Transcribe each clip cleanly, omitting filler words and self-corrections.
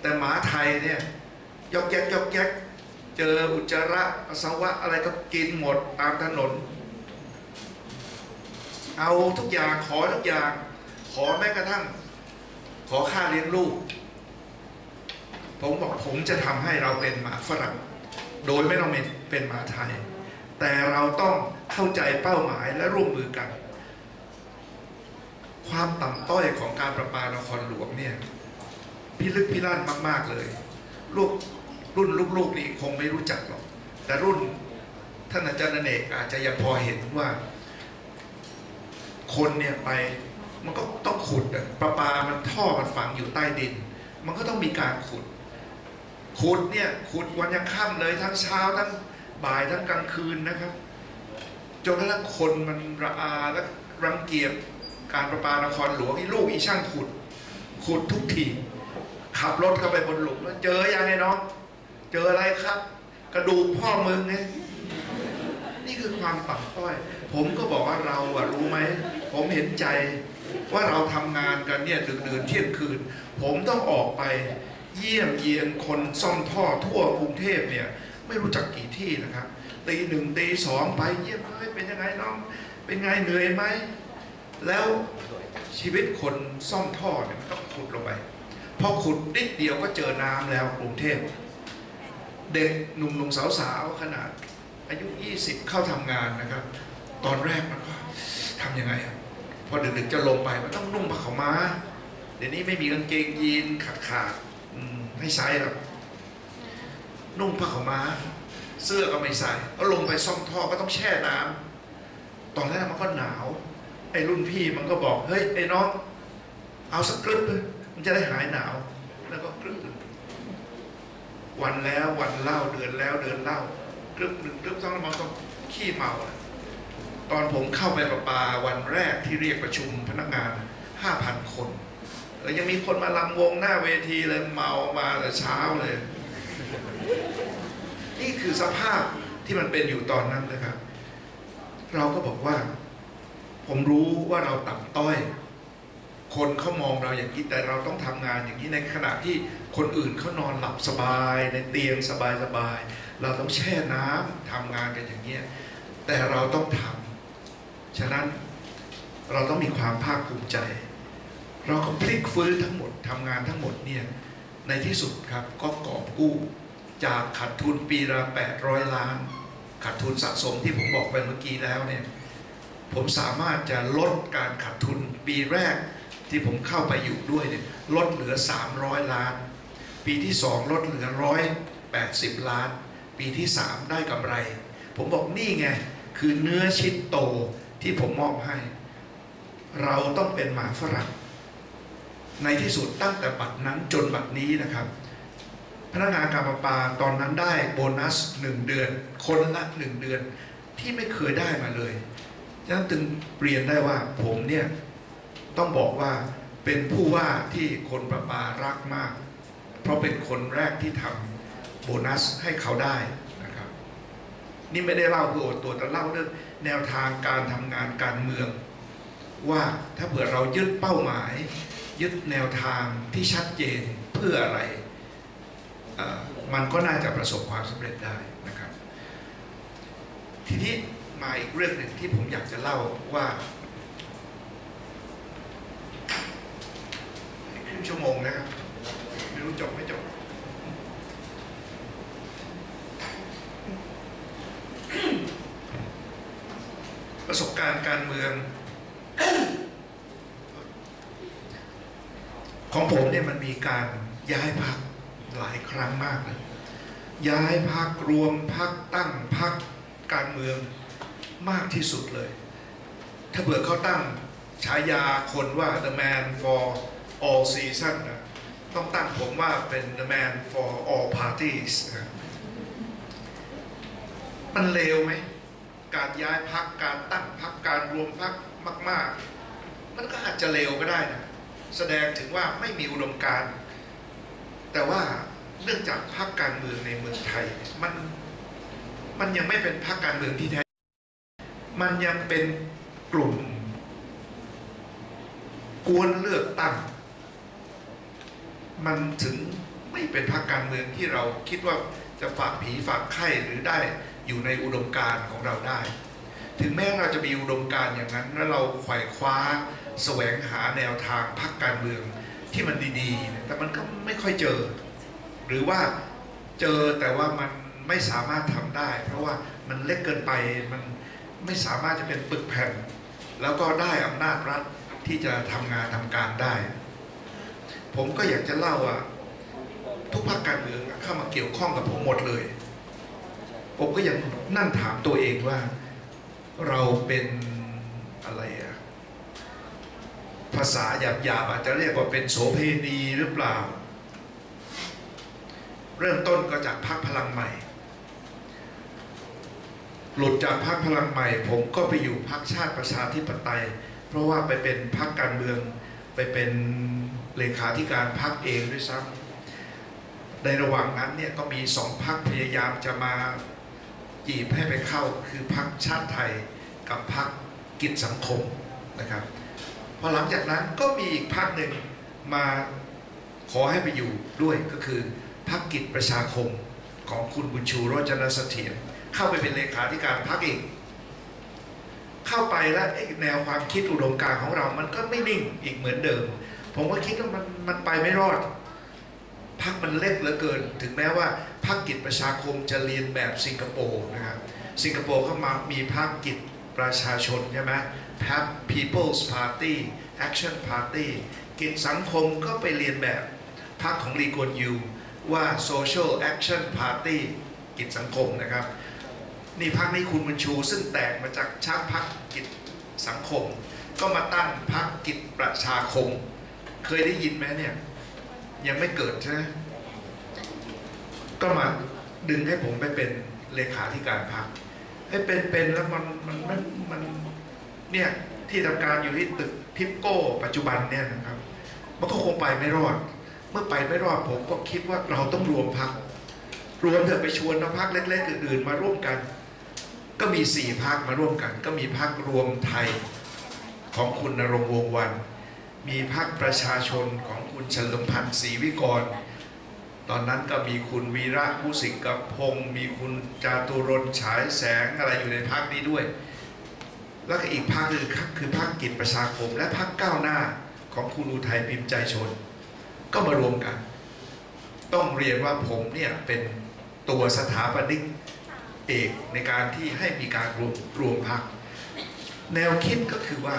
แต่หมาไทยเนี่ยยกแยกยกแยกเจออุจจาระปัสสาวะอะไรก็กินหมดตามถนนเอาทุกอย่างขอทุกอย่างขอแม้กระทั่งขอค่าเลี้ยงลูกผมบอกผมจะทำให้เราเป็นหมาฝรั่งโดยไม่ต้องเป็นหมาไทยแต่เราต้องเข้าใจเป้าหมายและร่วมมือกันความต่ำต้อยของการประปานครหลวงเนี่ยพิลึกพิลั่นมากๆเลยลูกรุ่นลูกๆนี่คงไม่รู้จักหรอกแต่รุ่นท่านอาจารย์อเนกอาจจะยังพอเห็นว่าคนเนี่ยไปมันก็ต้องขุดประปามันท่อมันฝังอยู่ใต้ดินมันก็ต้องมีการขุดเนี่ยขุดวันยังค่ำเลยทั้งเช้าทั้งบ่ายทั้งกลางคืนนะครับจนกระทั่งคนมันระอาและรังเกียจการประปานครหลวงที่ลูกอีช่างขุดทุกทีขับรถเข้าไปบนหลุมแล้วเจอยังไงน้องเจออะไรครับกระดูกพ่อมึงเนี่ยนี่คือความต่ำต้อยผมก็บอกว่าเราอะรู้ไหมผมเห็นใจว่าเราทำงานกันเนี่ยดึกดื่นเที่ยงคืนผมต้องออกไปเยี่ยมเยียนคนซ่อมท่อทั่วกรุงเทพเนี่ยไม่รู้จักกี่ที่นะครับตีหนึ่งตีสองไปเยี่ยมเฮ้ยเป็นยังไงน้องเป็นไงเหนื่อยไหมแล้วชีวิตคนซ่อมท่อเนี่ยมันต้องขุดลงไปพอขุดนิดเดียวก็เจอน้ำแล้วกรุงเทพเด็กหนุ่มๆสาวๆขนาดอายุ20เข้าทำงานนะครับตอนแรกมันก็ทำยังไงอะพอดึกๆจะลงไปมันต้องนุ่งผ้าขาวม้าเดี๋ยวนี้ไม่มีกางเกงยีนขาดให้ใส่หรอกนุ่งผ้าขาวม้าเสื้อก็ไม่ใส่ก็ลงไปซ่อมท่อก็ต้องแช่น้ำตอนแรกมันก็หนาวไอ้รุ่นพี่มันก็บอกเฮ้ยไอ้น้องเอาสักกรึ๊บมันจะได้หายหนาวแล้วก็กรึ๊บวันแล้ววันเล่าเดือนแล้วเดือนเล่ากรึ๊บหนึ่งกรึ๊บสองแล้วมันก็ขี้เมาตอนผมเข้าไปประปาวันแรกที่เรียกประชุมพนักงาน 5,000 คนยังมีคนมาลำวงหน้าเวทีเลยเมามาแต่เช้าเลยนี่คือสภาพที่มันเป็นอยู่ตอนนั้นนะครับเราก็บอกว่าผมรู้ว่าเราต่ำต้อยคนเขามองเราอย่างนี้แต่เราต้องทำงานอย่างนี้ในขณะที่คนอื่นเขานอนหลับสบายในเตียงสบายๆเราต้องแช่น้ำทำงานกันอย่างนี้แต่เราต้องทำฉะนั้นเราต้องมีความภาคภูมิใจเราก็พลิกฟื้นทั้งหมดทำงานทั้งหมดเนี่ยในที่สุดครับก็กอบกู้จากขาดทุนปีละ800ล้านขาดทุนสะสมที่ผมบอกไปเมื่อกี้แล้วเนี่ยผมสามารถจะลดการขาดทุนปีแรกที่ผมเข้าไปอยู่ด้วยเนี่ยลดเหลือ300ล้านปีที่2ลดเหลือ180ล้านปีที่3ได้กำไรผมบอกนี่ไงคือเนื้อชิ้นโตที่ผมมอบให้เราต้องเป็นหมาฝรั่งในที่สุดตั้งแต่บัดนั้นจนบัดนี้นะครับพนักงานการประปาตอนนั้นได้โบนัส1เดือนคนละ1เดือนที่ไม่เคยได้มาเลยฉะนั้นถึงเรียนได้ว่าผมเนี่ยต้องบอกว่าเป็นผู้ว่าที่คนประปารักมากเพราะเป็นคนแรกที่ทำโบนัสให้เขาได้นะครับนี่ไม่ได้เล่าเพื่ออวดตัวแต่เล่าเรื่องแนวทางการทำงานการเมืองว่าถ้าเผื่อเรายึดเป้าหมายยึดแนวทางที่ชัดเจนเพื่ออะไรมันก็น่าจะประสบความสำเร็จได้นะครับทีนี้มาอีกเรื่องหนึ่งที่ผมอยากจะเล่าว่าครึ่งชั่วโมงนะครับไม่รู้จบไม่จบประสบการณ์การเมืองของผมเนี่ยมันมีการย้ายพรรคหลายครั้งมากเลยย้ายพรรครวมพรรคตั้งพรรคการเมืองมากที่สุดเลยถ้าเผื่อเขาตั้งฉายาคนว่า the man for all season นะต้องตั้งผมว่าเป็น the man for all parties นะมันเลวไหมการย้ายพรรคการตั้งพรรคการรวมพรรคมากๆมันก็อาจจะเลวก็ได้นะแสดงถึงว่าไม่มีอุดมการณ์แต่ว่าเนื่องจากพรรคการเมืองในเมืองไทยมันยังไม่เป็นพรรคการเมืองที่แท้มันยังเป็นกลุ่มกวนเลือกตั้งมันถึง ไม่เป็นพรรคการเมืองที่เราคิดว่าจะฝากผีฝากไข้หรือได้อยู่ในอุดมการณ์ของเราได้ถึงแม้เราจะมีอุดมการณ์อย่างนั้นและเราไขว่คว้าแสวงหาแนวทางพรรคการเมืองที่มันดีๆแต่มันก็ไม่ค่อยเจอหรือว่าเจอแต่ว่ามันไม่สามารถทำได้เพราะว่ามันเล็กเกินไปมันไม่สามารถจะเป็นปึกแผ่นแล้วก็ได้อำนาจรัฐที่จะทำงานทำการได้ผมก็อยากจะเล่าว่าทุกพรรคการเมืองเข้ามาเกี่ยวข้องกับผมหมดเลยผมก็ยังนั่งถามตัวเองว่าเราเป็นอะไรอะภาษาหยาบๆอาจจะเรียกว่าเป็นโสเภณีหรือเปล่าเริ่มต้นก็จากพรรคพลังใหม่หลุดจากพรรคพลังใหม่ผมก็ไปอยู่พรรคชาติประชาธิปไตยเพราะว่าไปเป็นพรรคการเมืองไปเป็นเลขาธิการพรรคเองด้วยซ้ำในระหว่างนั้นเนี่ยก็มีสองพรรคพยายามจะมาจีบให้ไปเข้าคือพรรคชาติไทยกับพรรคกิจสังคมนะครับพอหลังจากนั้นก็มีอีกพรรคหนึ่งมาขอให้ไปอยู่ด้วยก็คือพรรคกิจประชาคมของคุณบุญชูโรจนเสถียรเข้าไปเป็นเลขาธิการพรรคอีกเข้าไปแล้วแนวความคิดอุดมการณ์ของเรามันก็ไม่นิ่งอีกเหมือนเดิมผมก็คิดว่ามันไปไม่รอดพรรคมันเล็กเหลือเกินถึงแม้ว่าพรรคกิจประชาคมจะเรียนแบบสิงคโปร์นะครับสิงคโปร์เข้ามามีพรรคกิจประชาชนใช่ไหมPeople's Party Action Party กิจสังคมก็ไปเรียนแบบพรรคของลีกวนยูว่า Social Action Party กิจสังคมนะครับนี่พรรคนี้คุณบุญชูซึ่งแตกมาจากชักพรรคกิจสังคมก็มาตั้งพรรคกิจประชาคมเคยได้ยินไหมเนี่ยยังไม่เกิดใช่ไหมก็มาดึงให้ผมไปเป็นเลขาธิการพรรคให้เป็นแล้วมันเนี่ยที่ทำการอยู่ที่ตึกทิปโก้ปัจจุบันเนี่ยนะครับมันก็คงไปไม่รอดเมื่อไปไม่รอดผมก็คิดว่าเราต้องรวมพรรครวมเถอะไปชวนพรรคเล็กๆอื่นๆมาร่วมกันก็มี4พรรคมาร่วมกันก็มีพรรครวมไทยของคุณณรงค์วงศ์วรรณมีพรรคประชาชนของคุณเฉลิมพันธ์ศรีวิกรตอนนั้นก็มีคุณวีระผู้สิงห์กับพงศ์มีคุณจาตุรนต์ฉายแสงอะไรอยู่ในพรรคนี้ด้วยแล้วก็อีกพรรคหนึ่งคือพรรคกิจประชาคมและพรรคก้าวหน้าของคุณอุทัยพิมพ์ใจชนก็มารวมกันต้องเรียนว่าผมเนี่ยเป็นตัวสถาปนิกเอกในการที่ให้มีการรวมพรรคแนวคิดก็คือว่า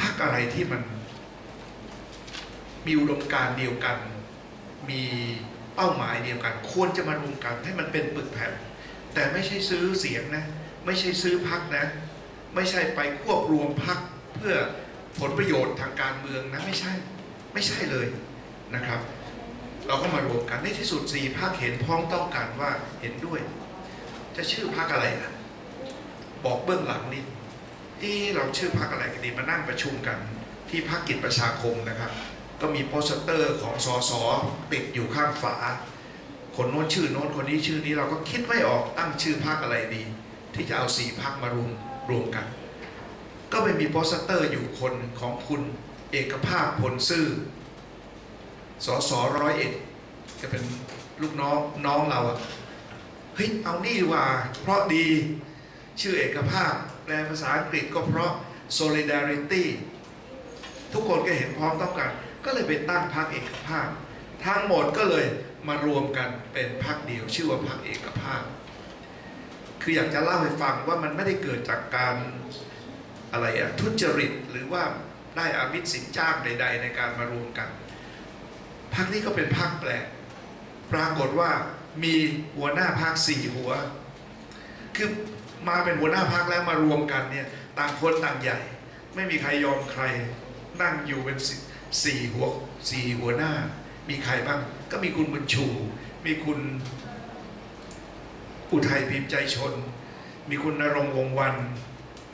พรรคอะไรที่มันมีอุดมการณ์เดียวกันมีเป้าหมายเดียวกันควรจะมารวมกันให้มันเป็นปึกแผ่นแต่ไม่ใช่ซื้อเสียงนะไม่ใช่ซื้อพรรคนะไม่ใช่ไปควบรวมพรรคเพื่อผลประโยชน์ทางการเมืองนะไม่ใช่เลยนะครับเราก็มารวมกันในที่สุด4พรรคเห็นพ้องต้องกันว่าเห็นด้วยจะชื่อพรรคอะไรนะบอกเบื้องหลังนี่เราชื่อพรรคอะไรกันดีมานั่งประชุมกันที่พรรคกิจประชาคมนะครับก็มีโปสเตอร์ของสสติดอยู่ข้างฝาคนโน้นชื่อโน้นคนนี้ชื่อนี้เราก็คิดไม่ออกตั้งชื่อพรรคอะไรดีที่จะเอา4พรรคมารวมกันก็ไปมีโปสเตอร์อยู่คนของคุณเอกภาพผลซื่อสสร้อยเอ็ดจะเป็นลูกน้องเราอะเฮ้ยเอานี่ว่าเพราะดีชื่อเอกภาพแปลภาษาอังกฤษก็เพราะ solidarity ทุกคนก็เห็นพร้อมต้องกันก็เลยไปตั้งพรรคเอกภาพทั้งหมดก็เลยมารวมกันเป็นพรรคเดียวชื่อว่าพรรคเอกภาพคืออยากจะเล่าให้ฟังว่ามันไม่ได้เกิดจากการอะไรอะทุจริตหรือว่าได้อามิตรสินจ้างใดๆในการมารวมกันพรรคนี้ก็เป็นพรรคแปลกปรากฏว่ามีหัวหน้าพรรค4หัวคือมาเป็นหัวหน้าพรรคแล้วมารวมกันเนี่ยต่างคนต่างใหญ่ไม่มีใครยอมใครนั่งอยู่เป็นสี่หัวหน้ามีใครบ้างก็มีคุณบุญชูมีคุณอุทัยพิมพ์ใจชนมีคุณณรงค์วงศ์วรรณ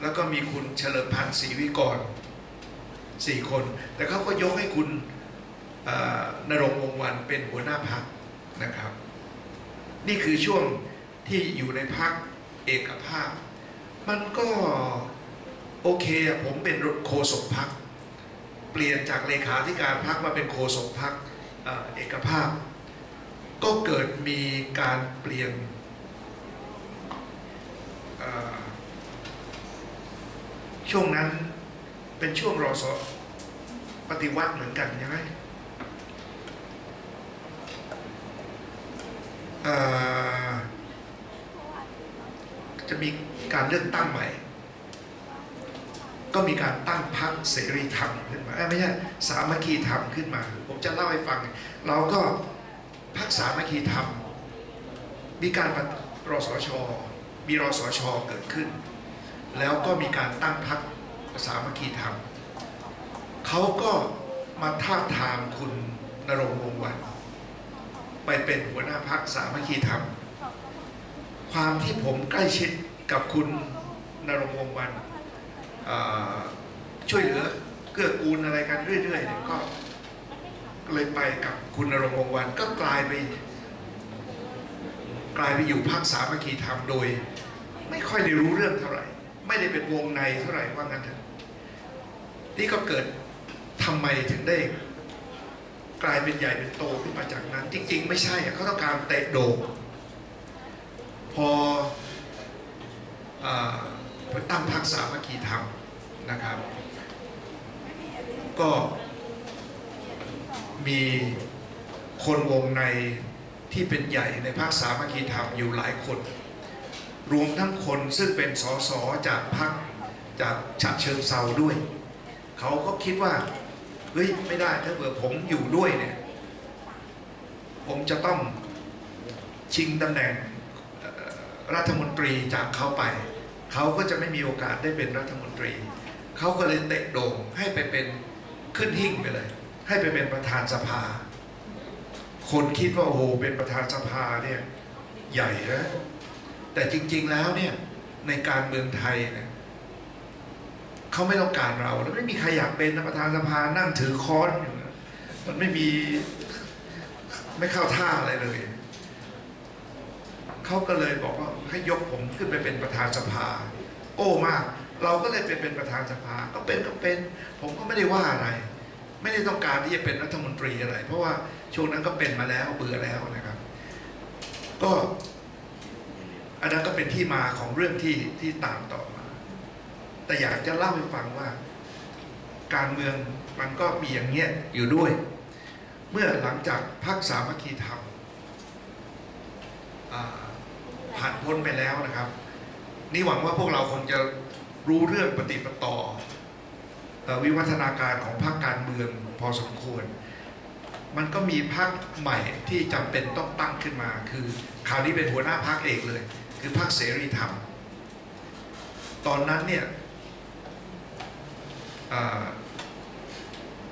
แล้วก็มีคุณเฉลิมพันธ์ศรีวิกร4 คนแต่เขาก็ยกให้คุณณรงค์วงศ์วรรณเป็นหัวหน้าพรรคนะครับนี่คือช่วงที่อยู่ในพรรคเอกภาพมันก็โอเคผมเป็นโฆษกพรรคเปลี่ยนจากเลขาธิการพรรคมาเป็นโฆษกพรรค เอกภาพก็เกิดมีการเปลี่ยนช่วงนั้นเป็นช่วงรอสปฏิวัติเหมือนกันใช่ไหมจะมีการเลือกตั้งใหม่ก็มีการตั้งพรรคเสรีธรรมขึ้นมาไม่ใช่สามัคคีธรรมขึ้นมาผมจะเล่าให้ฟังเราก็พรรคสามัคคีธรรมมีการรสช.มีรสช.เกิดขึ้นแล้วก็มีการตั้งพรรคสามัคคีธรรมเขาก็มาท้าทามคุณณรงค์ วงศ์วรรณไปเป็นหัวหน้าพรรคสามัคคีธรรมความที่ผมใกล้ชิดกับคุณณรงค์ วงศ์วรรณช่วยเหลือเกื้อกูลอะไรกันเรื่อยๆเนี่ยก็เลยไปกับคุณณรงค์ วงศ์วรรณก็กลายไปอยู่พรรคสามัคคีธรรมโดยไม่ค่อยได้รู้เรื่องเท่าไหร่ไม่ได้เป็นวงในเท่าไหร่ว่างั้นเถอะนี่ก็เกิดทำไมถึงได้กลายเป็นใหญ่เป็นโตขึ้นมาจากนั้นจริงๆไม่ใช่เขาต้องการเตะโด่งพอตั้งพรรคสามัคคีธรรมนะครับก็มีคนวงในที่เป็นใหญ่ในพรรคสามัคคีธรรมอยู่หลายคนรวมทั้งคนซึ่งเป็นส.ส.จากพรรคจากฉะเชิงเทราด้วยเขาก็คิดว่าเฮ้ยไม่ได้ถ้าเกิดผมอยู่ด้วยเนี่ยผมจะต้องชิงตำแหน่งรัฐมนตรีจากเขาไปเขาก็จะไม่มีโอกาสได้เป็นรัฐมนตรีเขาก็เลยเตะโด่งให้ไปเป็นขึ้นหิ้งไปเลยให้ไปเป็นประธานสภาคนคิดว่าโอ้โหเป็นประธานสภาเนี่ยใหญ่นะแต่จริงๆแล้วเนี่ยในการเมืองไทยเนี่ยเขาไม่ต้องการเราแล้วไม่มีใครอยากเป็นประธานสภานั่งถือค้อนอยู่มันไม่เข้าท่าอะไรเลยเขาก็เลยบอกว่าให้ยกผมขึ้นไปเป็นประธานสภาโอ้มากเราก็เลยไปเป็นประธานสภาก็เป็นผมก็ไม่ได้ว่าอะไรไม่ได้ต้องการที่จะเป็นรัฐมนตรีอะไรเพราะว่าช่วงนั้นก็เป็นมาแล้วเบื่อแล้วนะครับก็อันนั้นก็เป็นที่มาของเรื่องที่ตามต่อมาแต่อยากจะเล่าให้ฟังว่าการเมืองมันก็มีอย่างเงี้ยอยู่ด้วยเมื่อหลังจากพรรคสามัคคีธรรมผ่านพ้นไปแล้วนะครับนี่หวังว่าพวกเราคงจะรู้เรื่องปฏิปต่อวิวัฒนาการของพรรคการเมืองพอสมควรมันก็มีพรรคใหม่ที่จำเป็นต้องตั้งขึ้นมาคือคราวนี้เป็นหัวหน้าพรรคเอกเลยคือพรรคเสรีธรรมตอนนั้นเนี่ย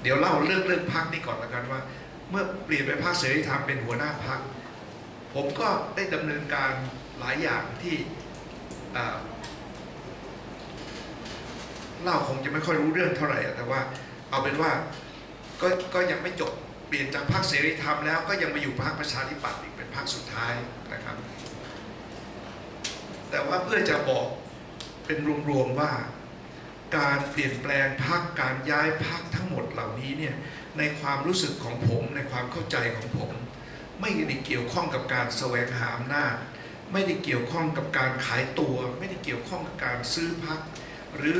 เดี๋ยวเล่าเรื่องพรรคนี้ก่อนละกันว่าเมื่อเปลี่ยนไปพรรคเสรีธรรมเป็นหัวหน้าพรรคผมก็ได้ดำเนินการหลายอย่างที่เล่าคงจะไม่ค่อยรู้เรื่องเท่าไหร่แต่ว่าเอาเป็นว่าก็ยังไม่จบเปลี่ยนจากพรรคเสรีธรรมแล้วก็ยังมาอยู่พรรคประชาธิปัตย์อีกเป็นพรรคสุดท้ายนะครับแต่ว่าเพื่อจะบอกเป็นรวมๆว่าการเปลี่ยนแปลงพรรคการย้ายพรรคทั้งหมดเหล่านี้เนี่ยในความรู้สึกของผมในความเข้าใจของผมไม่ได้เกี่ยวข้องกับการแสวงหาอำนาจไม่ได้เกี่ยวข้องกับการขายตัวไม่ได้เกี่ยวข้องกับการซื้อพรรคหรือ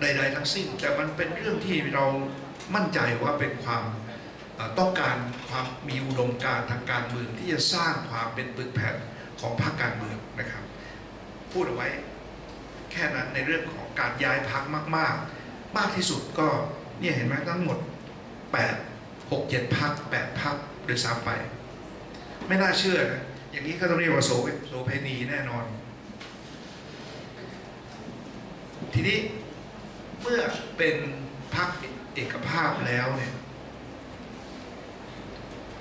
ใดๆทั้งสิ้นแต่มันเป็นเรื่องที่เรามั่นใจว่าเป็นความต้องการความมีอุดมการทางการเมืองที่จะสร้างความเป็นปึกแผ่นของพรรคการเมืองนะครับพูดเอาไว้แค่นั้นในเรื่องของการย้ายพรรคมากที่สุดก็เนี่ยเห็นไหมทั้งหมด6-7 พรรค8 พรรคโดยซ้ำไปไม่น่าเชื่อนะอย่างนี้ก็ต้องเรียกว่าโสเภณีแน่นอนทีนี้เมื่อเป็นพรรคเอกภาพแล้วเนี่ย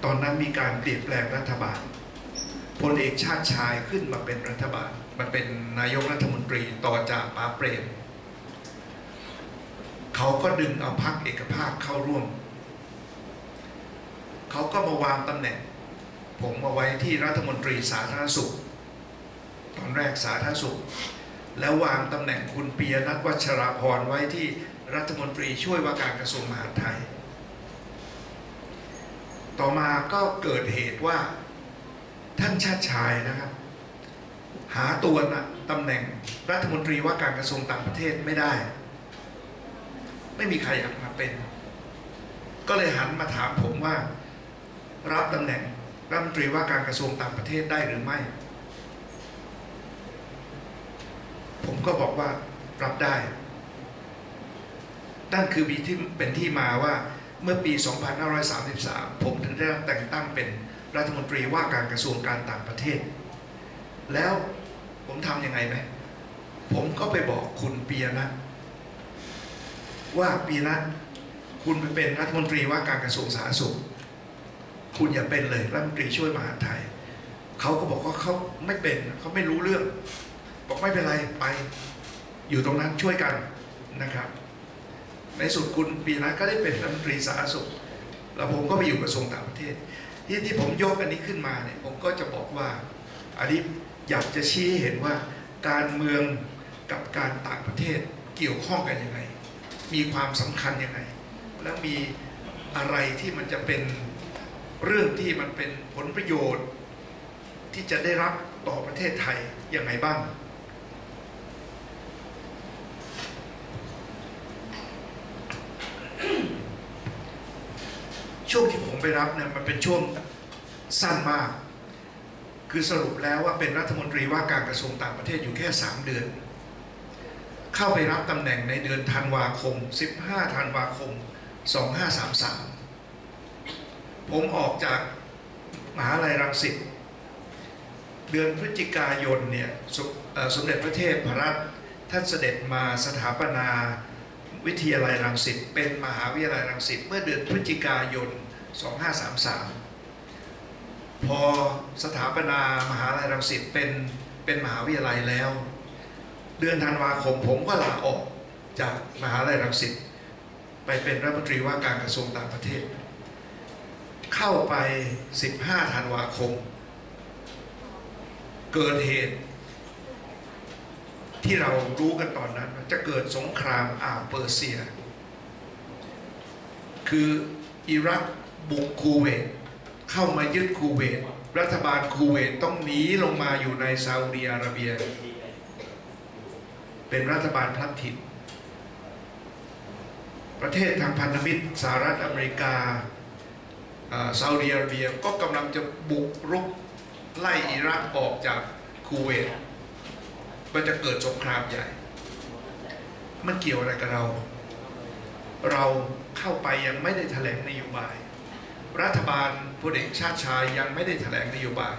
ตอนนั้นมีการเปลี่ยนแปลงรัฐบาลพลเอกชาติชายขึ้นมาเป็นรัฐบาลมันเป็นนายกรัฐมนตรีต่อจากป๋าเปรมเขาก็ดึงเอาพรรคเอกภาพเข้าร่วมเขาก็มาวางตำแหน่งผมมาไว้ที่รัฐมนตรีสาธารณสุขตอนแรกสาธารณสุขแล้ววางตำแหน่งคุณปิยนัท วัชราภรณ์ไว้ที่รัฐมนตรีช่วยว่าการกระทรวงมหาดไทย ต่อมาก็เกิดเหตุว่าท่านชาติชายนะครับหาตัวตำแหน่งรัฐมนตรีว่าการกระทรวงต่างประเทศไม่ได้ไม่มีใครอยากมาเป็นก็เลยหันมาถามผมว่ารับตำแหน่งรัฐมนตรีว่าการกระทรวงต่างประเทศได้หรือไม่ผมก็บอกว่ารับได้นั่นคือที่เป็นที่มาว่าเมื่อปี 2533 ผมถึงได้รับแต่งตั้งเป็นรัฐมนตรีว่าการกระทรวงการต่างประเทศแล้วผมทำยังไงไหมผมก็ไปบอกคุณปียะนัทว่าปียะนัทคุณไปเป็นรัฐมนตรีว่าการกระทรวงสาธารณสุขคุณอย่าเป็นเลยรัฐมนตรีช่วยมหาดไทยเขาก็บอกว่าเขาไม่เป็นเขาไม่รู้เรื่องบอกไม่เป็นไรไปอยู่ตรงนั้นช่วยกันนะครับในสุดคุณปียะนัทก็ได้เป็นรัฐมนตรีสาธารณสุขแล้วผมก็ไปอยู่กระทรวงต่างประเทศที่ผมยกอันนี้ขึ้นมาเนี่ยผมก็จะบอกว่าอันนี้อยากจะชี้เห็นว่าการเมืองกับการต่างประเทศเกี่ยวข้องกันยังไงมีความสำคัญยังไงแล้วมีอะไรที่มันจะเป็นเรื่องที่มันเป็นผลประโยชน์ที่จะได้รับต่อประเทศไทยยังไงบ้างช่วงที่ผมไปรับเนี่ยมันเป็นช่วงสั้นมากคือสรุปแล้วว่าเป็นรัฐมนตรีว่าการกระทรวงต่างประเทศอยู่แค่3เดือนเข้าไปรับตำแหน่งในเดือนธันวาคม15ธันวาคม2533ผมออกจากมหาวิทยาลัยรังสิตเดือนพฤศจิกายนเนี่ยสมเด็จพระเทพรัตน์ท่านเสด็จมาสถาปนาวิทยาลัยรังสิตเป็นมหาวิทยาลัยรังสิตเมื่อเดือนพฤศจิกายน2533พอสถาปนามหาวิทยาลัยรังสิตเป็นมหาวิทยาลัยแล้วเดือนธันวาคมผมก็ลาออกจากมหาวิทยาลัยรังสิตไปเป็นรัฐมนตรีว่าการกระทรวงต่างประเทศเข้าไป15ธันวาคมเกิดเหตุที่เรารู้กันตอนนั้นจะเกิดสงครามอ่าวเปอร์เซียคืออิรักบุกคูเวตเข้ามายึดคูเวตรัฐบาลคูเวตต้องหนีลงมาอยู่ในซาอุดิอาระเบียเป็นรัฐบาลพลัดถิ่นประเทศทางพันธมิตรสหรัฐอเมริกาซาอุดิอาระเบียก็กำลังจะบุกรุกไล่อิรักออกจากคูเวตก็จะเกิดสงครามใหญ่มันเกี่ยวอะไรกับเราเข้าไปยังไม่ได้แถลงนโยบายรัฐบาลพลเอกชาติชายยังไม่ได้แถลงนโยบาย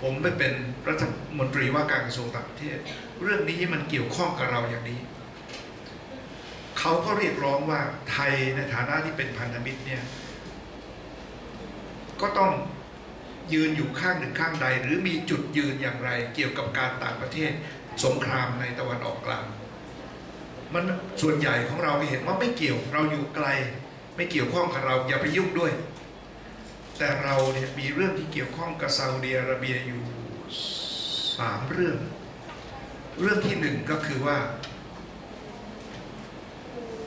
ผมไปเป็นรัฐมนตรีว่าการกระทรวงต่างประเทศเรื่องนี้มันเกี่ยวข้องกับเราอย่างนี้เขาก็เรียกร้องว่าไทยในฐานะที่เป็นพันธมิตรเนี่ยก็ต้องยืนอยู่ข้างหนึ่งข้างใดหรือมีจุดยืนอย่างไรเกี่ยวกับการต่างประเทศสงครามในตะวันออกกลางมันส่วนใหญ่ของเราเห็นว่าไม่เกี่ยวเราอยู่ไกลไม่เกี่ยวข้องกับเราอย่าไปยุ่งด้วยแต่เราเนี่ยมีเรื่องที่เกี่ยวข้องกับซาอุดิอาระเบียอยู่3เรื่องที่1ก็คือว่า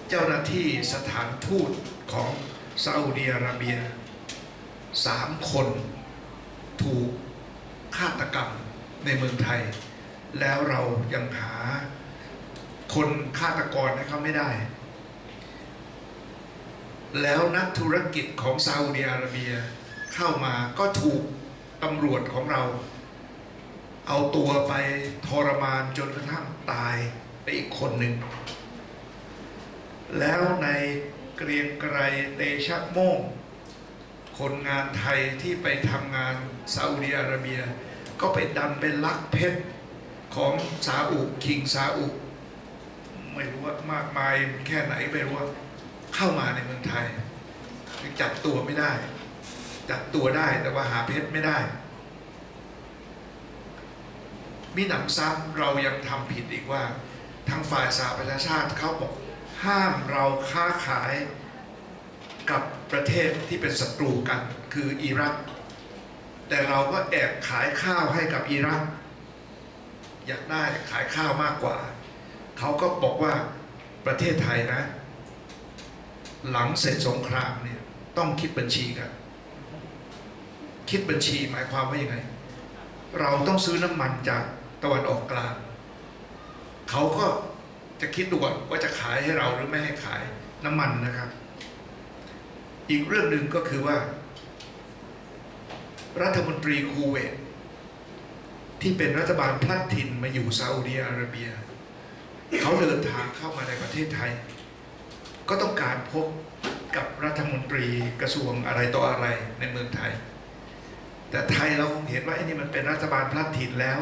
เจ้าหน้าที่สถานทูตของซาอุดิอาระเบีย3คนถูกฆาตกรรมในเมืองไทยแล้วเรายังหาคนฆาตกรให้เขาไม่ได้แล้วนักธุรกิจของซาอุดิอาระเบียเข้ามาก็ถูกตำรวจของเราเอาตัวไปทรมานจนกระทั่งตายไปอีกคนหนึ่งแล้วในเกรียงไกรเตชะโมงคนงานไทยที่ไปทำงานซาอุดิอาระเบียก็ไปดันเป็นลักเพชรของซาอุคิงซาอุไม่รู้ว่ามากมายแค่ไหนไม่รู้ว่าเข้ามาในเมืองไทยจับตัวไม่ได้จับตัวได้แต่ว่าหาเพชรไม่ได้มีหนำซ้ำเรายังทำผิดอีกว่าทางฝ่ายสหประชาชาติเขาบอกห้ามเราค้าขายกับประเทศที่เป็นศัตรูกันคืออิรักแต่เราก็แอบขายข้าวให้กับอิรักอยากได้ขายข้าวมากกว่าเขาก็บอกว่าประเทศไทยนะหลังเสร็จสงครามเนี่ยต้องคิดบัญชีกัน คิดบัญชีหมายความว่ายังไงเราต้องซื้อน้ำมันจากตะวันออกกลางเขาก็จะคิดดูว่าจะขายให้เราหรือไม่ให้ขายน้ำมันนะครับอีกเรื่องหนึ่งก็คือว่ารัฐมนตรีคูเวตที่เป็นรัฐบาลพลัดถิ่นมาอยู่ซาอุดิอาระเบียเขาเดินทางเข้ามาในประเทศไทยก็ต้องการพบกับรัฐมนตรีกระทรวงอะไรต่ออะไรในเมืองไทยแต่ไทยเราคงเห็นว่าไอ้นี่มันเป็นรัฐบาลพลัดถิ่นแล้ว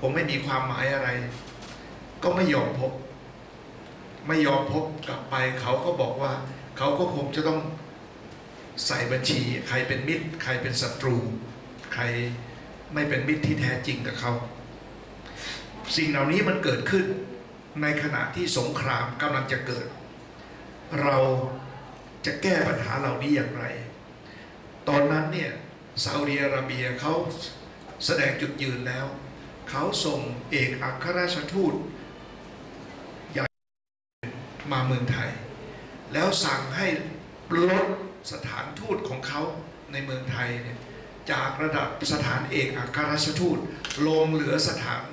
คงไม่มีความหมายอะไรก็ไม่ยอมพบกลับไปเขาก็บอกว่าเขาก็คงจะต้องใส่บัญชีใครเป็นมิตรใครเป็นศัตรูใครไม่เป็นมิตรที่แท้จริงกับเขาสิ่งเหล่านี้มันเกิดขึ้นในขณะที่สงครามกำลังจะเกิดเราจะแก้ปัญหาเหล่านี้อย่างไรตอนนั้นเนี่ยซาอุดิอาระเบียเขาแสดงจุดยืนแล้วเขาส่งเอกอัครราชทูตใหญ่มาเมืองไทยแล้วสั่งให้ลดสถานทูตของเขาในเมืองไทยเนี่ยจากระดับสถานเอกอัครราชทูตลงเหลือสถาน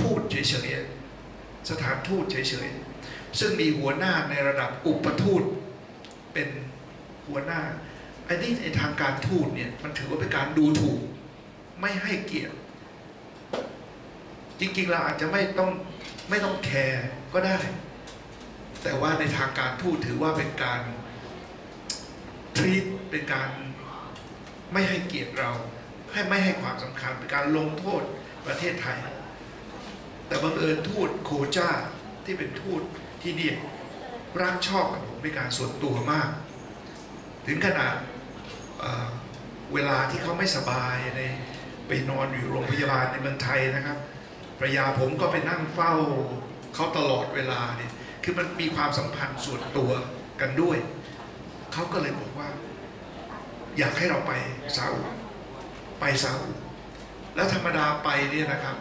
ทูตเฉยๆสถานทูตเฉยๆซึ่งมีหัวหน้าในระดับอุปทูตเป็นหัวหน้าอันนี้ในทางการทูตเนี่ยมันถือว่าเป็นการดูถูกไม่ให้เกียรติจริงๆเราอาจจะไม่ต้องแคร์ก็ได้แต่ว่าในทางการทูตถือว่าเป็นการทรีตเป็นการไม่ให้เกียรติเราให้ไม่ให้ความสำคัญเป็นการลงโทษประเทศไทยแต่บังเอิญทูตโคจ้าที่เป็นทูตที่นี่รักชอบกับผมเป็นการส่วนตัวมากถึงขนาดเวลาที่เขาไม่สบายไปนอนอยู่โรงพยาบาลในเมืองไทยนะครับภรรยาผมก็ไปนั่งเฝ้าเขาตลอดเวลาเนี่ยคือมันมีความสัมพันธ์ส่วนตัวกันด้วยเขาก็เลยบอกว่าอยากให้เราไปซาอุแล้วธรรมดาไปเนี่ยนะครับ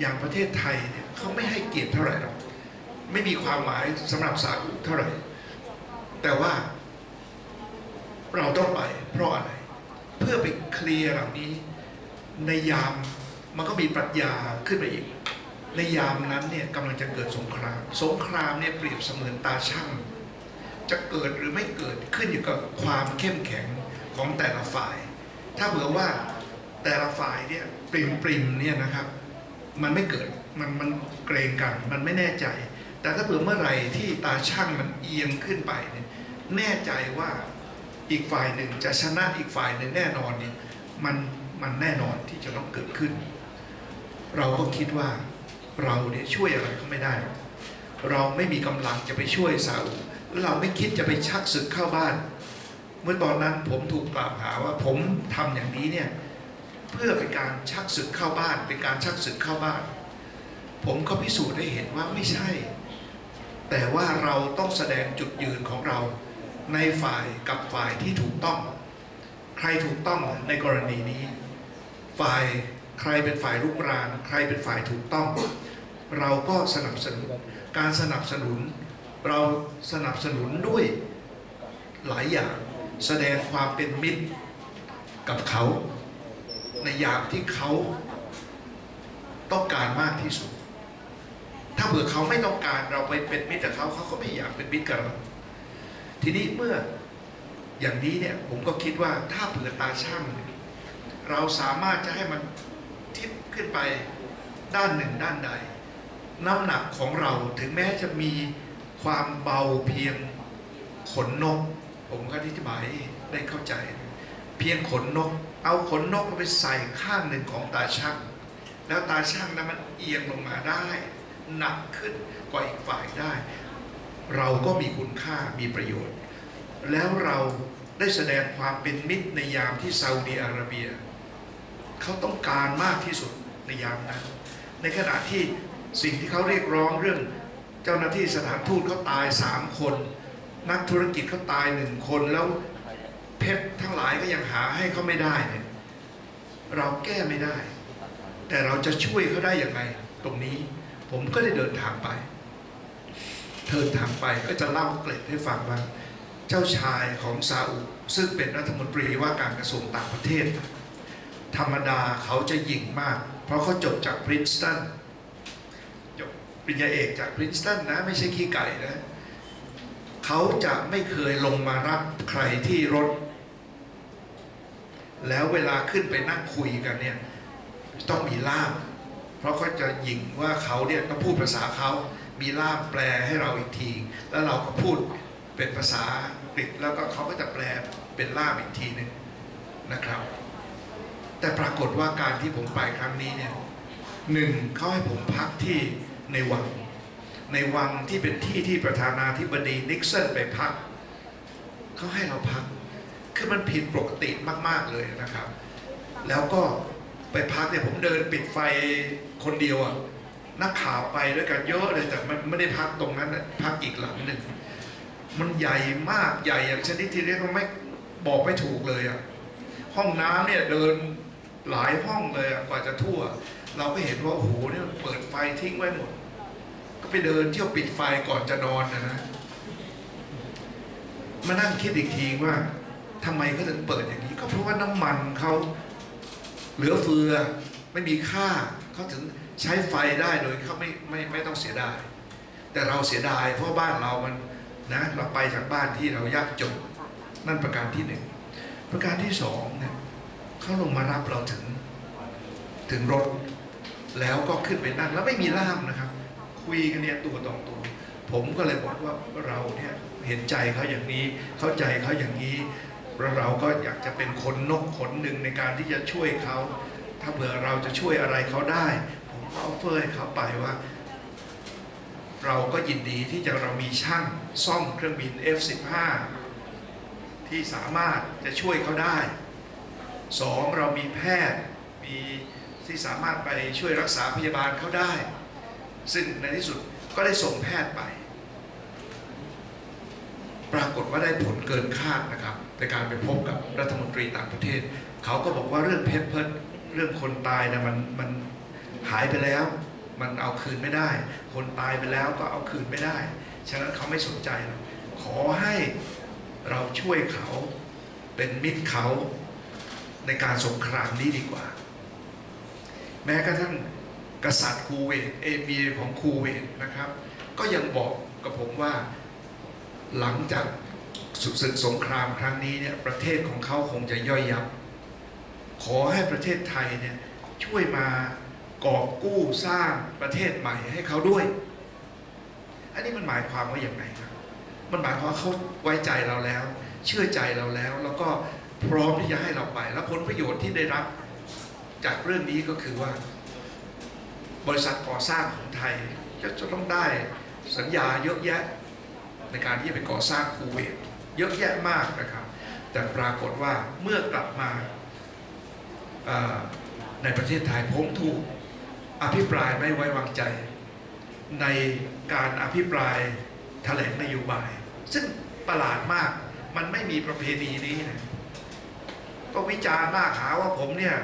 อย่างประเทศไทยเนี่ยเขาไม่ให้เกียรติเท่าไหร่หรอกไม่มีความหมายสำหรับซาอุเท่าไหร่แต่ว่าเราต้องไปเพราะอะไรเพื่อไปเคลียร์เหล่านี้ในยามมันก็มีปรัชญาขึ้นไปอีกในยามนั้นเนี่ยกำลังจะเกิดสงครามเนี่ยเปรียบเสมือนตาช่างจะเกิดหรือไม่เกิดขึ้นอยู่กับความเข้มแข็งของแต่ละฝ่ายถ้าเผื่อว่าแต่ละฝ่ายเนี่ยปริ่มเนี่ยนะครับมันไม่เกิดมันเกรงกันมันไม่แน่ใจแต่ถ้าเผื่อเมื่อไหร่ที่ตาช่างมันเอียงขึ้นไปเนี่ยแน่ใจว่าอีกฝ่ายหนึ่งจะชนะอีกฝ่ายหนึ่งแน่นอนเนี่ยมันแน่นอนที่จะต้องเกิดขึ้นเราก็คิดว่าเราเนี่ยช่วยอะไรก็ไม่ได้เราไม่มีกำลังจะไปช่วยซาอุเราไม่คิดจะไปชักศึกเข้าบ้านเมื่อตอนนั้นผมถูกกล่าวหาว่าผมทำอย่างนี้เนี่ยเพื่อเป็นการชักศึกเข้าบ้านเป็นการชักศึกเข้าบ้านผมก็พิสูจน์ได้เห็นว่าไม่ใช่แต่ว่าเราต้องแสดงจุดยืนของเราในฝ่ายกับฝ่ายที่ถูกต้องใครถูกต้องในกรณีนี้ฝ่ายใครเป็นฝ่ายรุกรานใครเป็นฝ่ายถูกต้องเราก็สนับสนุนการสนับสนุนเราสนับสนุนด้วยหลายอย่างแสดงความเป็นมิตรกับเขาในยามที่เขาต้องการมากที่สุดถ้าเผื่อเขาไม่ต้องการเราไปเป็นมิตรกับเขาเขาก็ไม่อยากเป็นมิตรกับเราทีนี้เมื่ออย่างนี้เนี่ยผมก็คิดว่าถ้าเผื่อตาช่างเราสามารถจะให้มันทิศขึ้นไปด้านหนึ่งด้านใดน้ำหนักของเราถึงแม้จะมีความเบาเพียงขนนกผมก็อธิบายได้เข้าใจเพียงขนนกเอาขนนกไปใส่ข้างหนึ่งของตาช่างแล้วตาช่างนั้นมันเอียงลงมาได้หนักขึ้นกว่าอีกฝ่ายได้เราก็มีคุณค่ามีประโยชน์แล้วเราได้แสดงความเป็นมิตรในยามที่ซาอุดิอาระเบียเขาต้องการมากที่สุดในยามนั้นในขณะที่สิ่งที่เขาเรียกร้องเรื่องเจ้าหน้าที่สถานทูตเขาตาย3คนนักธุรกิจเขาตาย1คนแล้วเพชรทั้งหลายก็ยังหาให้เขาไม่ได้เนี่ยเราแก้ไม่ได้แต่เราจะช่วยเขาได้อย่างไรตรงนี้ผมก็ได้เดินทางไปก็จะเล่าเกร็ดให้ฟังว่าจ จ้าชายของซาอุซึ่งเป็นรัฐมนตรีว่าการกระทรวงต่างประเทศธรรมดาเขาจะหยิ่งมากเพราะเขาจบจากพรินซ์ตันจบปริญญาเอกจากพรินซ์ตันนะไม่ใช่ขี้ไก่นะเขาจะไม่เคยลงมารับใครที่รถแล้วเวลาขึ้นไปนั่งคุยกันเนี่ยต้องมีล่ามเพราะเขาจะหยิ่งว่าเขาเนี่ยก็พูดภาษาเขามีล่ามแปลให้เราอีกทีแล้วเราก็พูดเป็นภาษาอังกฤษแล้วก็เขาก็จะแปลเป็นล่ามอีกทีหนึ่งนะครับแต่ปรากฏว่าการที่ผมไปครั้งนี้เนี่ยหนึ่งเขาให้ผมพักที่ในวังที่เป็นที่ประธานาธิบดีนิกสันไปพักเขาให้เราพักคือมันผิดปกติมากๆเลยนะครับแล้วก็ไปพักเนี่ยผมเดินปิดไฟคนเดียวอ่ะนักข่าวไปด้วยกันเยอะเลยแต่มันไม่ได้พักตรงนั้นพักอีกหลังหนึ่งมันใหญ่มากใหญ่อย่างชนิดที่เรียกว่าไม่บอกไม่ถูกเลยอ่ะห้องน้ำเนี่ยเดินหลายห้องเลยกว่าจะทั่วเราก็เห็นว่าโอ้โหเนี่ยเปิดไฟทิ้งไว้หมดก็ไปเดินเที่ยวปิดไฟก่อนจะนอนนะมานั่งคิดอีกทีว่าทำไมเขาถึงเปิดอย่างนี้ก็เพราะว่าน้ำมันเขาเหลือเฟือไม่มีค่าเขาถึงใช้ไฟได้โดยเขาไม่ต้องเสียดายแต่เราเสียดายเพราะบ้านเรามันนะเราไปจากบ้านที่เรายากจนนั่นประการที่หนึ่งประการที่สองเนี่ยเขาลงมารับเราถึงรถแล้วก็ขึ้นไปนั่งแล้วไม่มีล่ามนะครับคุยกันเนี่ยตัวต่อตัวผมก็เลยบอกว่าเราเนี่ยเห็นใจเขาอย่างนี้เข้าใจเขาอย่างนี้เราก็อยากจะเป็นคนนกขนหนึ่งในการที่จะช่วยเขาถ้าเผื่อเราจะช่วยอะไรเขาได้ผมก็เอาเฟ้อให้เขาไปว่าเราก็ยินดีที่จะเรามีช่างซ่อมเครื่องบิน F-15 ที่สามารถจะช่วยเขาได้สองเรามีแพทย์มีที่สามารถไปช่วยรักษาพยาบาลเขาได้ซึ่งในที่สุดก็ได้ส่งแพทย์ไปปรากฏว่าได้ผลเกินคาดนะครับในการไปพบกับรัฐมนตรีต่างประเทศเขาก็บอกว่าเรื่องเพชรเรื่องคนตายนะมันหายไปแล้วมันเอาคืนไม่ได้คนตายไปแล้วก็เอาคืนไม่ได้ฉะนั้นเขาไม่สนใจนะขอให้เราช่วยเขาเป็นมิตรเขาในการสงครามนี้ดีกว่าแม้กระทั่งกษัตริย์คูเวตเอมีร์ของคูเวตนะครับก็ยังบอกกับผมว่าหลังจากศึกสงครามครั้งนี้เนี่ยประเทศของเขาคงจะย่อยยับขอให้ประเทศไทยเนี่ยช่วยมากอบกู้สร้างประเทศใหม่ให้เขาด้วยอันนี้มันหมายความว่าอย่างไรครับมันหมายความว่าเขาไว้ใจเราแล้วเชื่อใจเราแล้วแล้วก็พร้อมที่จะให้เราไปแล้วผลประโยชน์ที่ได้รับจากเรื่องนี้ก็คือว่าบริษัทก่อสร้างของไทยจะต้องได้สัญญาเยอะแยะในการที่จะไปก่อสร้างคูเวตเยอะแยะมากนะครับแต่ปรากฏว่าเมื่อกลับมาในประเทศไทยผมถูกอภิปรายไม่ไว้วางใจในการอภิปรายแถลงนโยบายซึ่งประหลาดมากมันไม่มีประเพณีนี้นะก็วิจารณ์มากหาว่าผมเนี่ย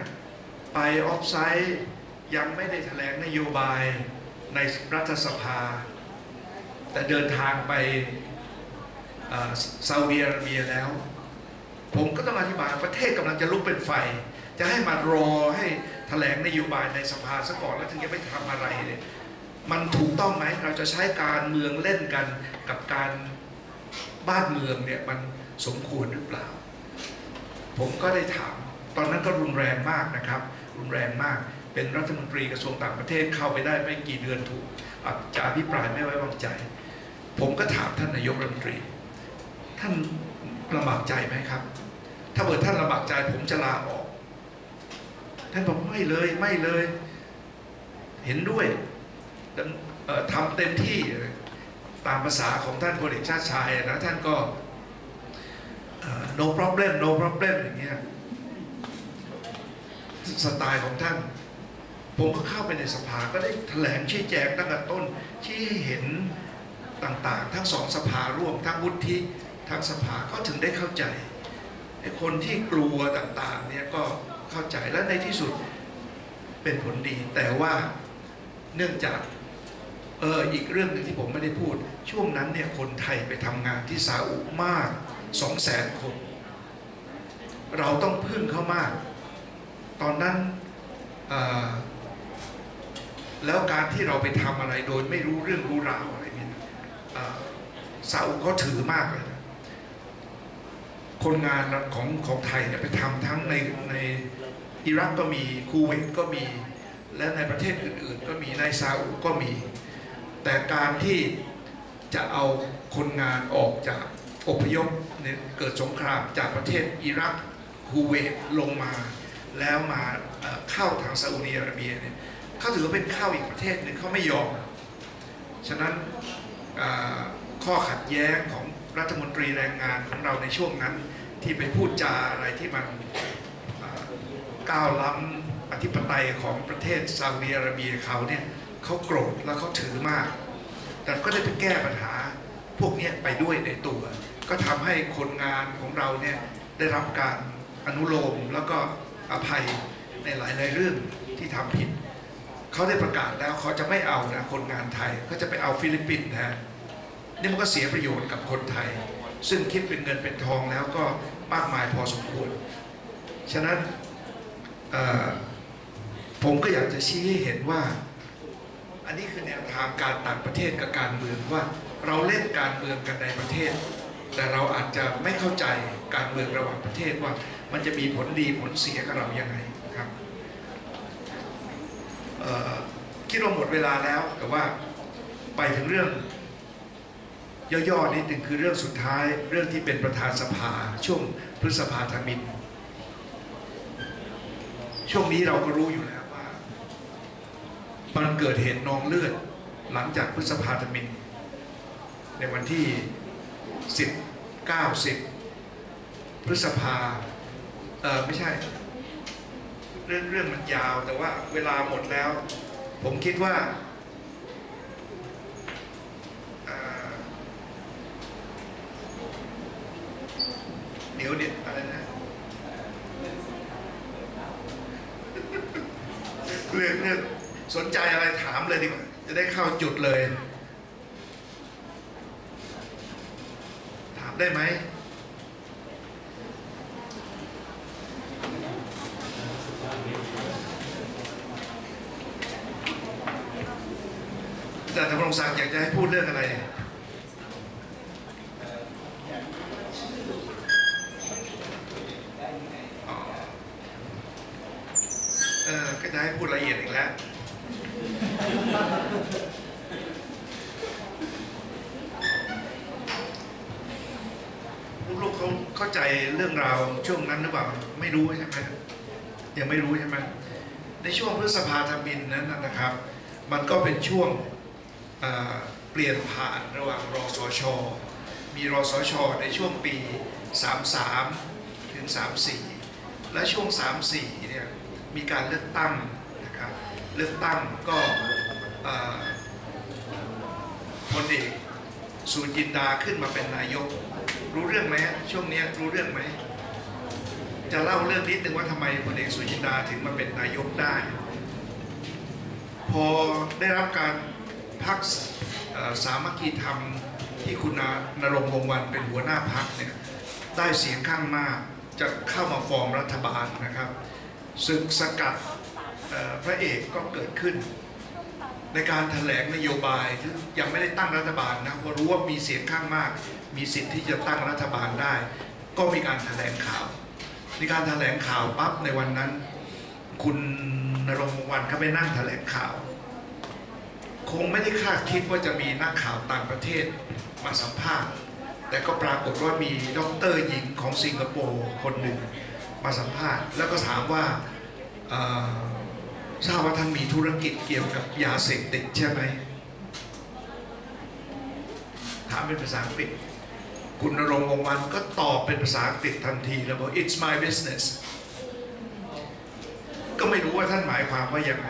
ไปออฟไซด์ยังไม่ได้แถลงนโยบายในรัฐสภาแต่เดินทางไปซาอุดิอาระเบียแล้วผมก็ต้องอธิบายประเทศกำลังจะลุกเป็นไฟจะให้มารอให้แถลงนโยบายในสภาซะก่อนแล้วถึงจะไปทำอะไรเนี่ยมันถูกต้องไหมเราจะใช้การเมืองเล่นกันกับการบ้านเมืองเนี่ยมันสมควรหรือเปล่าผมก็ได้ถามตอนนั้นก็รุนแรงมากนะครับรุนแรงมากเป็นรัฐมนตรีกระทรวงต่างประเทศเข้าไปได้ไม่กี่เดือนถูกจะอภิปรายไม่ไว้วางใจผมก็ถามท่านนายกรัฐมนตรีท่านลำบากใจไหมครับถ้าเกิดท่านลำบากใจผมจะลาออกท่านบอกไม่เลยไม่เลยเห็นด้วยทำเต็มที่ตามภาษาของท่านพลเอกชาติชายนะท่านก็ no problem no problem อย่างเงี้ยสไตล์ของท่านผมก็เข้าไปในสภาก็ได้แถลงชี้แจงตั้งแต่ต้นที่เห็นต่างๆทั้งสองสภาร่วมทั้งวุฒิทั้งสภาก็ถึงได้เข้าใจไอ้คนที่กลัวต่างๆเนี่ยก็เข้าใจและในที่สุดเป็นผลดีแต่ว่าเนื่องจากอีกเรื่องหนึ่งที่ผมไม่ได้พูดช่วงนั้นเนี่ยคนไทยไปทำงานที่ซาอุมาก 200,000 คนเราต้องพึ่งเขามากตอนนั้นแล้วการที่เราไปทำอะไรโดยไม่รู้เรื่องรู้ราวอะไรเนี่ยซาอุเขาถือมากเลยนะคนงานของไทยเนี่ยไปทำทั้งในอิรักก็มีคูเวตก็มีและในประเทศอื่นๆก็มีในซาอุก็มีแต่การที่จะเอาคนงานออกจากอพยพเนี่ยเกิดสงครามจากประเทศอิรักคูเวตลงมาแล้วมาเข้าทางซาอุดิอาระเบียเนี่ยเขาถือเป็นเข้าอีกประเทศหนึ่งเขาไม่ยอมฉะนั้นข้อขัดแย้งของรัฐมนตรีแรงงานของเราในช่วงนั้นที่ไปพูดจาอะไรที่มันก้าวล้ำอธิปไตยของประเทศซาอุดิอาระเบียเขาเนี่ยเขาโกรธและเขาถือมากแต่ก็ได้ไปแก้ปัญหาพวกนี้ไปด้วยในตัวก็ทำให้คนงานของเราเนี่ยได้รับการอนุโลมแล้วก็อภัยในหลายๆเรื่องที่ทำผิดเขาได้ประกาศแล้วเขาจะไม่เอานะคนงานไทยเขาจะไปเอาฟิลิปปินส์นะนี่มันก็เสียประโยชน์กับคนไทยซึ่งคิดเป็นเงินเป็นทองแล้วก็มากมายพอสมควรฉะนั้นผมก็อยากจะชี้ให้เห็นว่าอันนี้คือแนวทางการต่างประเทศกับการเมืองว่าเราเล่นการเมืองกันในประเทศแต่เราอาจจะไม่เข้าใจการเมืองระหว่างประเทศว่ามันจะมีผลดีผลเสียกับเรายังไงครับคิดว่าหมดเวลาแล้วแต่ว่าไปถึงเรื่องย่อๆนิดนึงคือเรื่องสุดท้ายเรื่องที่เป็นประธานสภาช่วงพฤษภาธมิฬช่วงนี้เราก็รู้อยู่แล้วว่ามันเกิดเหตุนองเลือดหลังจากพฤษภาธมิฬในวันที่19 พฤษภาไม่ใช่เรื่องมันยาวแต่ว่าเวลาหมดแล้วผมคิดว่าเดี๋ยวอะไรนะเรื่องสนใจอะไรถามเลยดีกว่าจะได้เข้าจุดเลยถามได้ไหมอาจารย์ธนงศักดิ์อยากจะให้พูดเรื่องอะไรก็จะให้พูดละเอียดอีกแล้วลูกๆเขาเข้าใจเรื่องราวช่วงนั้นหรือเปล่าไม่รู้ใช่ไหมยังไม่รู้ใช่ไหมในช่วงพฤษภาธมิฬนั้นนะครับมันก็เป็นช่วงเปลี่ยนผ่านระหว่างรสช.มีรสช.ในช่วงปี 33 ถึง 34 และช่วง 34 เนี่ยมีการเลือกตั้งนะครับเลือกตั้งก็พลเอกสุจินดาขึ้นมาเป็นนายกรู้เรื่องไหมช่วงนี้รู้เรื่องไหมจะเล่าเรื่องนิดนึงว่าทำไมพลเอกสุจินดาถึงมาเป็นนายกได้พอได้รับการพักสามัคคีธรรมที่คุณณรงค์วงศ์วรรณเป็นหัวหน้าพรรคเนี่ยได้เสียงข้างมากจะเข้ามาฟอร์มรัฐบาลนะครับศึกสกัดพระเอกก็เกิดขึ้นในการแถลงนโยบายที่ยังไม่ได้ตั้งรัฐบาลนะเพราะรู้ว่ามีเสียงข้างมากมีสิทธิ์ที่จะตั้งรัฐบาลได้ก็มีการแถลงข่าวในการแถลงข่าวปั๊บในวันนั้นคุณณรงค์วงศ์วรรณเข้าไปนั่งแถลงข่าวคงไม่ได้คาดคิดว่าจะมีนักข่าวต่างประเทศมาสัมภาษณ์แต่ก็ปรากฏว่ามีด็อกเตอร์หญิงของสิงคโปร์คนหนึ่งมาสัมภาษณ์แล้วก็ถามว่าทราบว่าท่านมีธุรกิจเกี่ยวกับยาเสพติดใช่ไหมถามเป็นภาษาอังกฤษคุณณรงค์วงศ์วรรณก็ตอบเป็นภาษาอังกฤษทันทีแล้วบอก it's my business ก็ไม่รู้ว่าท่านหมายความว่าอย่างไร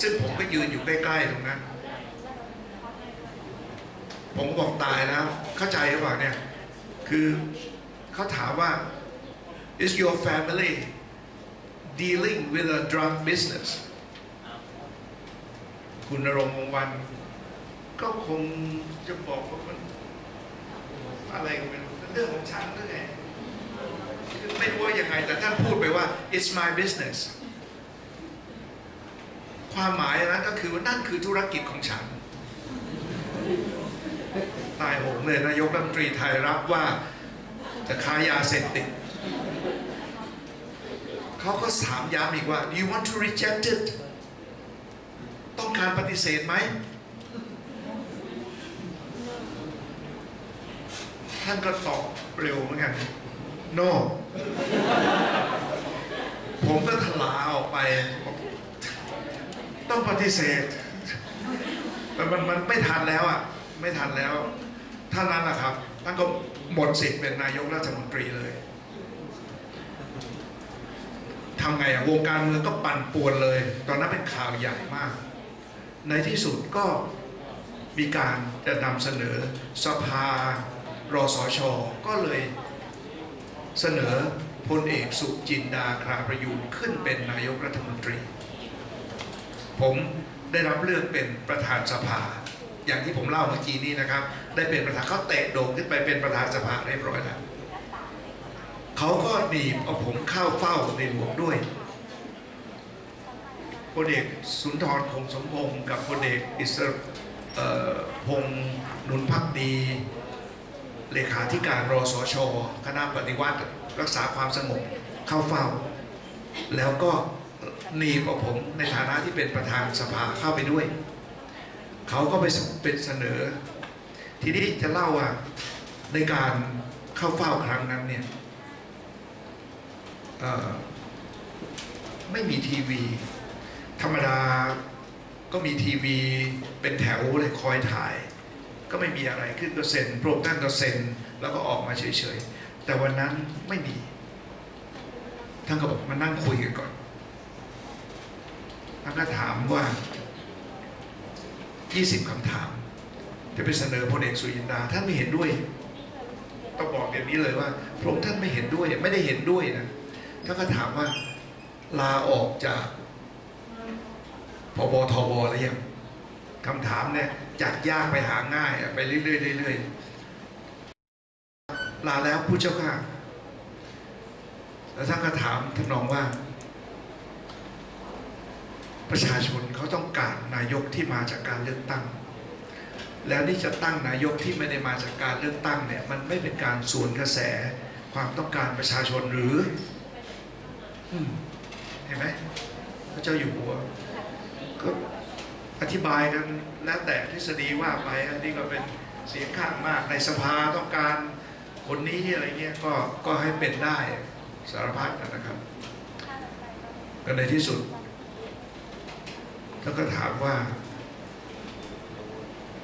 ซึ่งผมก็ยืนอยู่ใกล้ๆตรงนั้นผมก็บอกตายแล้วเข้าใจหรือเปล่าเนี่ยคือเขาถามว่า is your family dealing with a drug business คุณณรงค์วงศ์วรรณก็คงจะบอกว่ามันอะไรกัน เรื่องของฉันนั่นเองคือไม่รู้ว่ายังไงแต่ท่านพูดไปว่า it's my business ความหมายนั้นก็คือว่านั่นคือธุรกิจของฉันตายโหงเลยนายกรัฐมนตรีไทยรับว่าจะค้ายาเสพติดเขาก็ถามย้ำอีกว่า you want to reject it ต้องการปฏิเสธไหมท่านก็ตอบเร็วเหมือนกัน no ผมก็ถลาออกไปต้องปฏิเสธแต่มันไม่ทันแล้วอ่ะไม่ทันแล้วท่านนั้นแหละครับท่านก็หมดสิทธิ์เป็นนายกรัฐมนตรีเลยทำไงอะวงการเมืองก็ปั่นป่วนเลยตอนนั้นเป็นข่าวใหญ่มากในที่สุดก็มีการจะนำเสนอสภารสช.ก็เลยเสนอพลเอกสุจินดาคราประยูรขึ้นเป็นนายกรัฐมนตรีผมได้รับเลือกเป็นประธานสภาอย่างที่ผมเล่าเมื่อกี้นี้นะครับได้เป็นประธานเขาเตะโด่งขึ้นไปเป็นประธานสภาเรียบร้อยแล้วเขาก็หนีบเอาผมเข้าเฝ้าในหลวงด้วยพลเอกสุนทรคงสมพงศ์กับพลเอกอิสระพงศ์นุนภักดีเลขาธิการรสช.คณะปฏิวัติรักษาความสงบเข้าเฝ้าแล้วก็หนีบเอาผมในฐานะที่เป็นประธานสภาเข้าไปด้วยเขาก็ไปเป็นเสนอทีนี้จะเล่าว่าในการเข้าเฝ้าครั้งนั้นเนี่ยไม่มีทีวีธรรมดาก็มีทีวีเป็นแถวเลยคอยถ่ายก็ไม่มีอะไรขึ้นก็เซ็นโปรแกรมก็เซ็นแล้วก็ออกมาเฉยๆแต่วันนั้นไม่มีท่านก็บอกมานั่งคุยกันก่อนท่านก็ถามว่า20คำถามจะไปเสนอพลเอกสุจินดาท่านไม่เห็นด้วยต้องบอกแบบนี้เลยว่าพระองค์ท่านไม่เห็นด้วยไม่ได้เห็นด้วยนะท่านก็ถามว่าลาออกจากพบทบอะไรอย่างคำถามเนี่ยจากยากไปหาง่ายไปเรื่อยๆลาแล้วผู้เจ้าค่ะแล้วท่านก็ถามท่านรองว่าประชาชนเขาต้องการนายกที่มาจากการเลือกตั้งแล้วนี่จะตั้งนายกที่ไม่ได้มาจากการเลือกตั้งเนี่ยมันไม่เป็นการสวนกระแสความต้องการประชาชนหรือเห็นไหมพระเจ้าอยู่หัวก็อธิบายกันแล้วแต่ทฤษฎีว่าไปอันนี้ก็เป็นเสียงข้างมากในสภาต้องการคนนี้อะไรเงี้ยก็ให้เป็นได้สารพัดนะครับก็ในที่สุดแล้วก็ถามว่า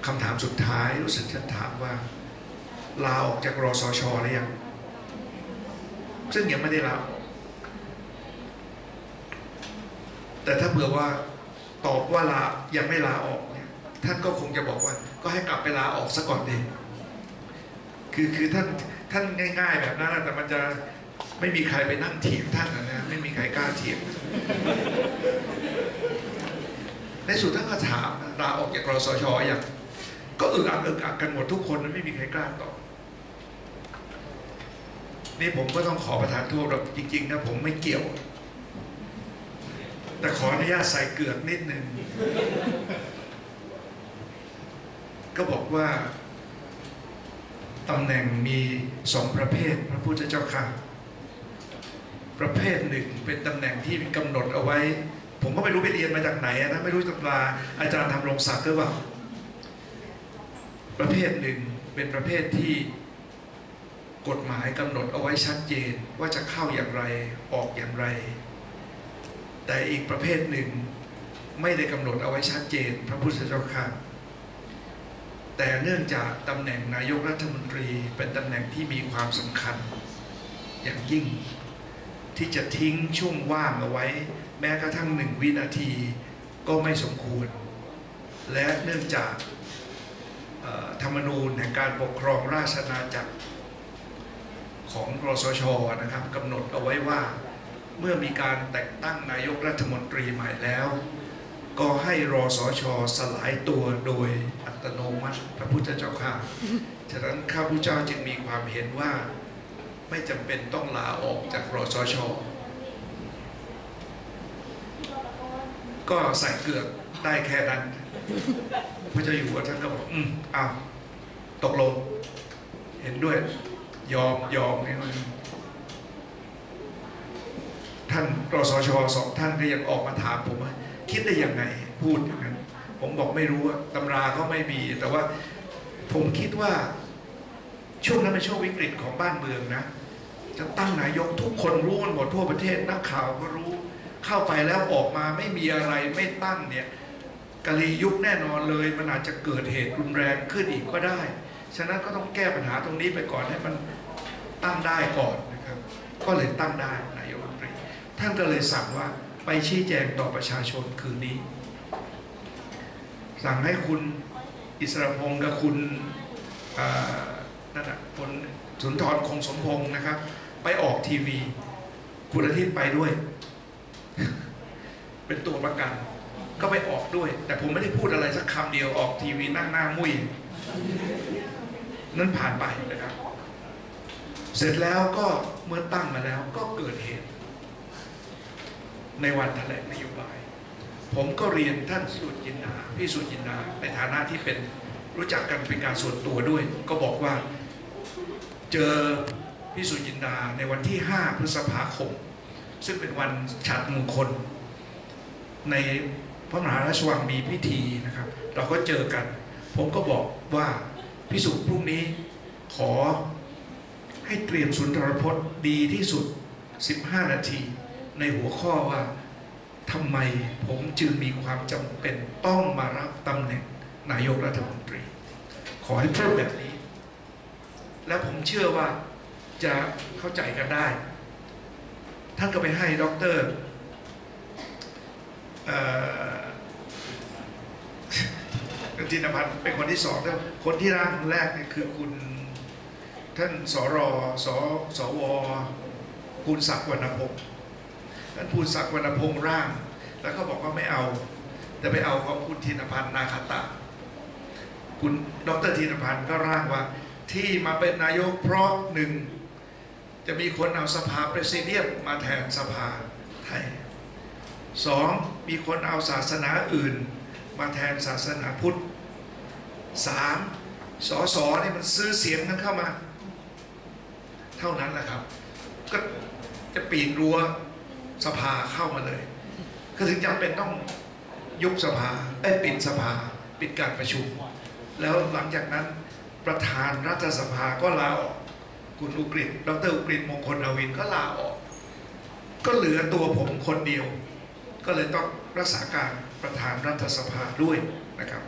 คำถามสุดท้ายรู้สึกท่านถามว่าลาออกจากรสช.หรือยังซึ่งยังไม่ได้ลาออกแต่ถ้าเผื่อว่าตอบว่าลายังไม่ลาออกเนี่ยท่านก็คงจะบอกว่าก็ให้กลับไปลาออกซะก่อนเองคือท่านง่ายๆแบบนั้นแต่มันจะไม่มีใครไปนั่งเถียงท่านนะไม่มีใครกล้าเถียงในสุดท่านก็ถามลาออกจากรสช.อย่างก็อึกอักกันหมดทุกคนไม่มีใครกล้าตอบนี่ผมก็ต้องขอประทานโทษแบบจริงๆนะผมไม่เกี่ยวแต่ขออนุญาตใส่เกือกนิดนึง ก็บอกว่าตำแหน่งมีสองประเภทพระพุทธเจ้าค่ะประเภทหนึ่งเป็นตำแหน่งที่กำหนดเอาไว้ผมก็ไม่รู้ไปเรียนมาจากไหนนะไม่รู้ตำราอาจารย์ทำรงศักดิ์หรือเปล่าประเภทหนึ่งเป็นประเภทที่กฎหมายกำหนดเอาไว้ชัดเจนว่าจะเข้าอย่างไรออกอย่างไรแต่อีกประเภทหนึ่งไม่ได้กำหนดเอาไว้ชัดเจนพระพุทธเจ้าค่ะแต่เนื่องจากตำแหน่งนายกรัฐมนตรีเป็นตำแหน่งที่มีความสำคัญอย่างยิ่งที่จะทิ้งช่วงว่างเอาไว้แม้กระทั่ง1วินาทีก็ไม่สมควรและเนื่องจากธรรมนูญแห่งการปกครองราชอาณาจักรของรสช.นะครับกำหนดเอาไว้ว่าเมื่อมีการแต่งตั้งนายกรัฐมนตรีใหม่แล้ว ก็ให้รสช.สลายตัวโดยอัตโนมัติพระพุทธเจ้าค่ะฉะนั้นข้าพุทธเจ้าจึงมีความเห็นว่าไม่จำเป็นต้องลาออกจากรสช.ก็ใส่เกลือได้แค่นั้นพระเจ้าอยู่หัวท่านก็บอกอ้าวตกลงเห็นด้วยยอมนี่มันท่านรสช.สองท่านก็ยังออกมาถามผมว่าคิดได้ยังไงพูดอย่างนั้นผมบอกไม่รู้ตำราก็ไม่มีแต่ว่าผมคิดว่าช่วงนั้นเป็นช่วงวิกฤตของบ้านเมืองนะจะตั้งนายกทุกคนรู้กันหมดทั่วประเทศนักข่าวก็รู้เข้าไปแล้วออกมาไม่มีอะไรไม่ตั้งเนี่ยกะลียุคแน่นอนเลยมันอาจจะเกิดเหตุรุนแรงขึ้นอีกก็ได้ฉะนั้นก็ต้องแก้ปัญหาตรงนี้ไปก่อนให้มันตั้งได้ก่อนนะครับก็เลยตั้งได้นายกรัฐมนตรีท่านก็เลยสั่งว่าไปชี้แจงต่อประชาชนคืนนี้สั่งให้คุณอิสรพงษ์กับคุณนั่นแหละคนสุนทรคงสมพงษ์นะครับไปออกทีวีคุณอาทิตย์ไปด้วย เป็นตัวประกันก็ไปออกด้วยแต่ผมไม่ได้พูดอะไรสักคำเดียวออกทีวีนั่งหน้ามุ้ย นั่นผ่านไปนะครับเสร็จแล้วก็เมื่อตั้งมาแล้วก็เกิดเหตุในวันแถลงนโยบายผมก็เรียนท่านสุจินดาพี่สุจินดาในฐานะที่เป็นรู้จักกันเป็นการส่วนตัวด้วยก็บอกว่าเจอพี่สุจินดาในวันที่5พฤษภาคมซึ่งเป็นวันฉัตรมงคลในพระมหาราชวังมีพิธีนะครับเราก็เจอกันผมก็บอกว่าพี่สุพรุ่งนี้ขอให้เตรียมสุนทรพจน์ดีที่สุด15นาทีในหัวข้อว่าทำไมผมจึงมีความจำเป็นต้องมารับตำแหน่งนายกรัฐมนตรีขอให้พูดแบบนี้และผมเชื่อว่าจะเข้าใจกันได้ท่านก็ไปให้ดร.จินพันธ์เป็นคนที่สองแล้วคนที่ร่างแรกเนี่ยคือคุณท่านสว.ภูลศักดิ์วรรณพงษ์ท่านภูลศักดิ์วรรณพงษ์ร่างแล้วก็บอกว่าไม่เอาแต่ไปเอาของคุณธินพันธ์นาคตะคุณดร.ธินพันธ์ก็ร่างว่าที่มาเป็นนายกเพราะหนึ่งจะมีคนเอาสภาเพรสิเดียมมาแทนสภาไทยสองมีคนเอาศาสนาอื่นมาแทนศาสนาพุทธสามส.ส.นี่มันซื้อเสียงกันเข้ามาเท่านั้นแหละครับก็จะปีนรั้วสภาเข้ามาเลยก็ถึงจำเป็นต้องยุบสภาปิดสภาปิดการประชุมแล้วหลังจากนั้นประธานรัฐสภาก็ลาออกคุณอุกฤษดร.อุกฤษมงคลอวินก็ลาออกก็เหลือตัวผมคนเดียวก็เลยต้องรักษาการประธานรัฐสภาด้วยนะครับ